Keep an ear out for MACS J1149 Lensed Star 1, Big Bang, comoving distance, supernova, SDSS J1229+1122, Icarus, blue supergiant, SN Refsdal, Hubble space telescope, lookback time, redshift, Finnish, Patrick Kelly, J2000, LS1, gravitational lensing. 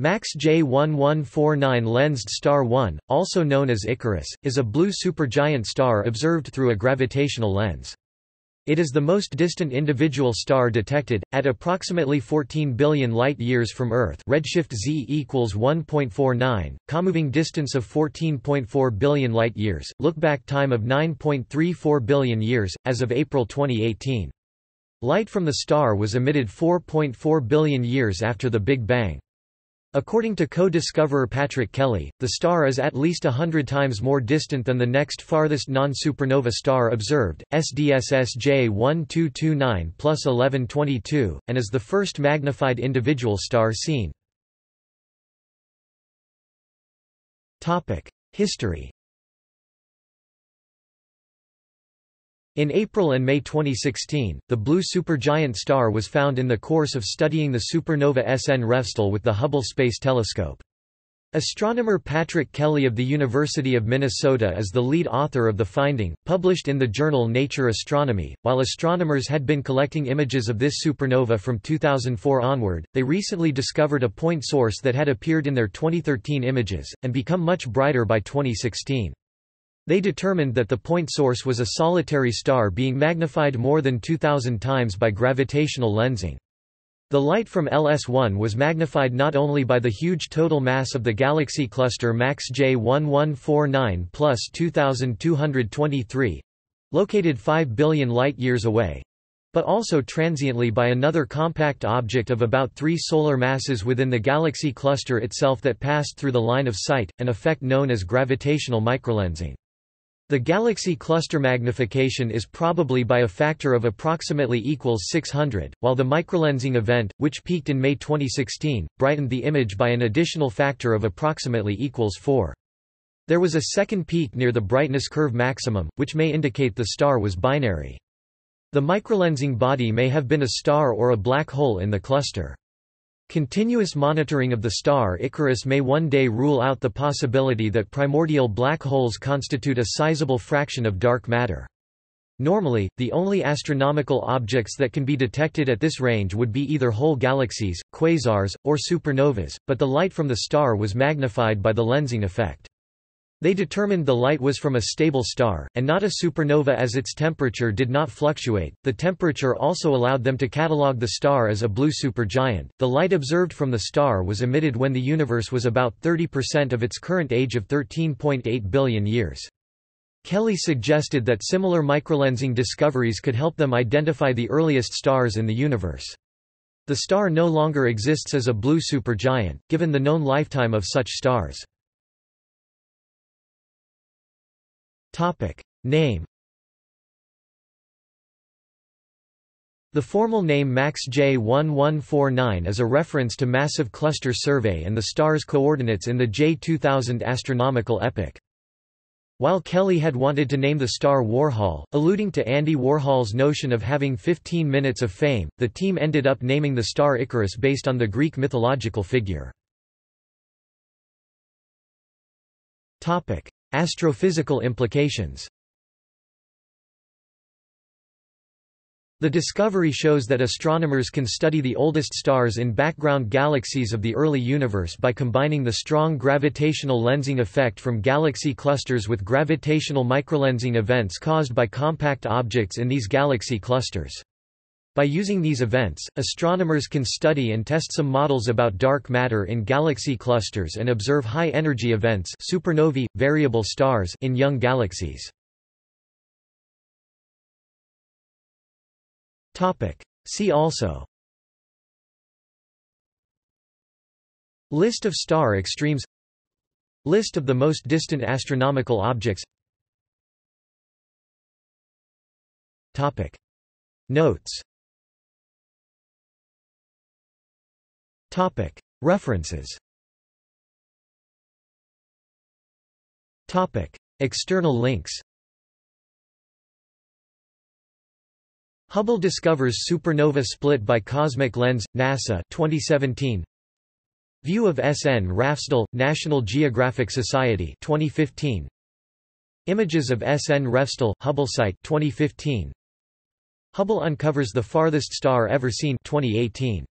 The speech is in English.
MACS J1149 Lensed Star 1, also known as Icarus, is a blue supergiant star observed through a gravitational lens. It is the most distant individual star detected, at approximately 14 billion light-years from Earth, redshift Z equals 1.49, comoving distance of 14.4 billion light-years, lookback time of 9.34 billion years, as of April 2018. Light from the star was emitted 4.4 billion years after the Big Bang. According to co-discoverer Patrick Kelly, the star is at least 100 times more distant than the next farthest non-supernova star observed, SDSS J1229+1122, and is the first magnified individual star seen. History. In April and May 2016, the blue supergiant star was found in the course of studying the supernova SN Refsdal with the Hubble Space Telescope. Astronomer Patrick Kelly of the University of Minnesota is the lead author of the finding, published in the journal Nature Astronomy. While astronomers had been collecting images of this supernova from 2004 onward, they recently discovered a point source that had appeared in their 2013 images, and become much brighter by 2016. They determined that the point source was a solitary star being magnified more than 2,000 times by gravitational lensing. The light from LS1 was magnified not only by the huge total mass of the galaxy cluster MACS J1149+2223, located 5 billion light-years away, but also transiently by another compact object of about 3 solar masses within the galaxy cluster itself that passed through the line of sight, an effect known as gravitational microlensing. The galaxy cluster magnification is probably by a factor of approximately equals 600, while the microlensing event, which peaked in May 2016, brightened the image by an additional factor of approximately equals 4. There was a second peak near the brightness curve maximum, which may indicate the star was binary. The microlensing body may have been a star or a black hole in the cluster. Continuous monitoring of the star Icarus may one day rule out the possibility that primordial black holes constitute a sizable fraction of dark matter. Normally, the only astronomical objects that can be detected at this range would be either whole galaxies, quasars, or supernovas, but the light from the star was magnified by the lensing effect. They determined the light was from a stable star, and not a supernova as its temperature did not fluctuate. The temperature also allowed them to catalog the star as a blue supergiant. The light observed from the star was emitted when the universe was about 30% of its current age of 13.8 billion years. Kelly suggested that similar microlensing discoveries could help them identify the earliest stars in the universe. The star no longer exists as a blue supergiant, given the known lifetime of such stars. Name. The formal name MACS J1149 is a reference to Massive Cluster Survey and the star's coordinates in the J2000 astronomical epoch. While Kelly had wanted to name the star Warhol, alluding to Andy Warhol's notion of having 15 minutes of fame, the team ended up naming the star Icarus based on the Greek mythological figure. Astrophysical implications. The discovery shows that astronomers can study the oldest stars in background galaxies of the early universe by combining the strong gravitational lensing effect from galaxy clusters with gravitational microlensing events caused by compact objects in these galaxy clusters. By using these events, astronomers can study and test some models about dark matter in galaxy clusters and observe high-energy events, supernovae, variable stars, in young galaxies. See also: List of star extremes, List of the most distant astronomical objects. Notes. References. External links. Hubble discovers supernova split by cosmic lens, NASA 2017. View of SN Refsdal, National Geographic Society 2015. Images of SN Refsdal, Hubble site 2015. Hubble uncovers the farthest star ever seen 2018.